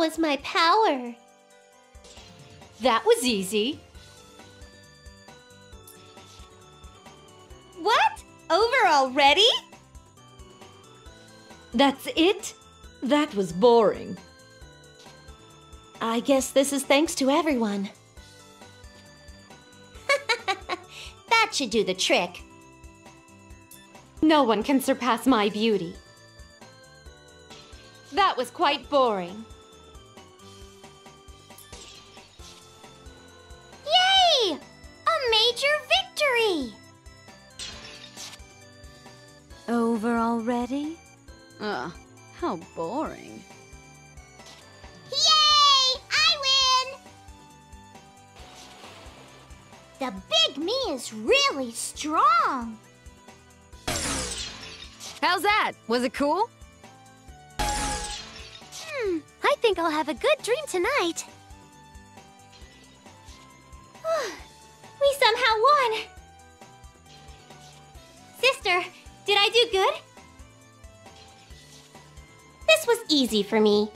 was my power. That was easy. What? Over already? That's it? That was boring. I guess this is thanks to everyone. That should do the trick. No one can surpass my beauty. That was quite boring. Yay! A major victory! Over already? Ugh, how boring. Yay! I win! The big me is really strong. How's that? Was it cool? I think I'll have a good dream tonight. We somehow won! Sister, did I do good? This was easy for me.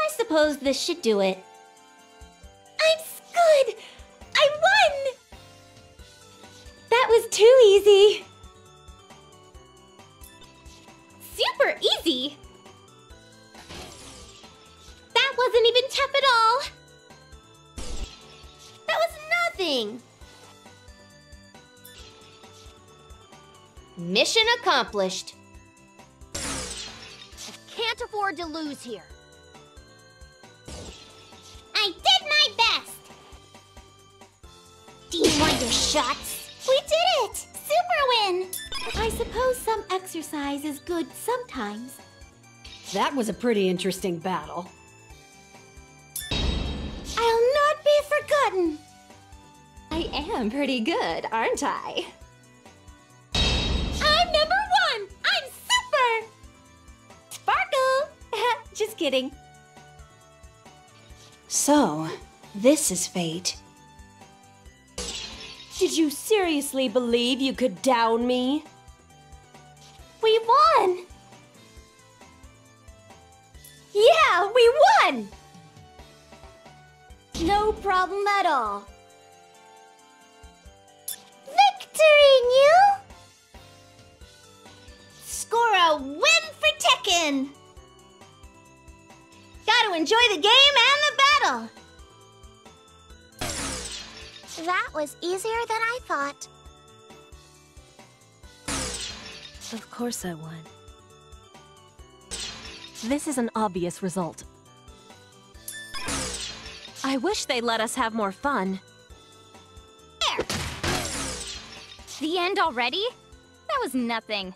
I suppose this should do it. I'm good! I won! That was too easy. Super easy! That wasn't even tough at all! That was nothing! Mission accomplished! I can't afford to lose here! I did my best! Do you want your shots? We did it! Super win! I suppose some exercise is good sometimes. That was a pretty interesting battle. I'll not be forgotten! I am pretty good, aren't I? I'm number one! I'm super! Sparkle! Just kidding. So, this is fate. Did you seriously believe you could down me? We won! Yeah, we won! No problem at all. Victory, New! Score a win for Tekken! Gotta enjoy the game and the battle! That was easier than I thought. Of course I won. This is an obvious result. I wish they let us have more fun. There! The end already? That was nothing.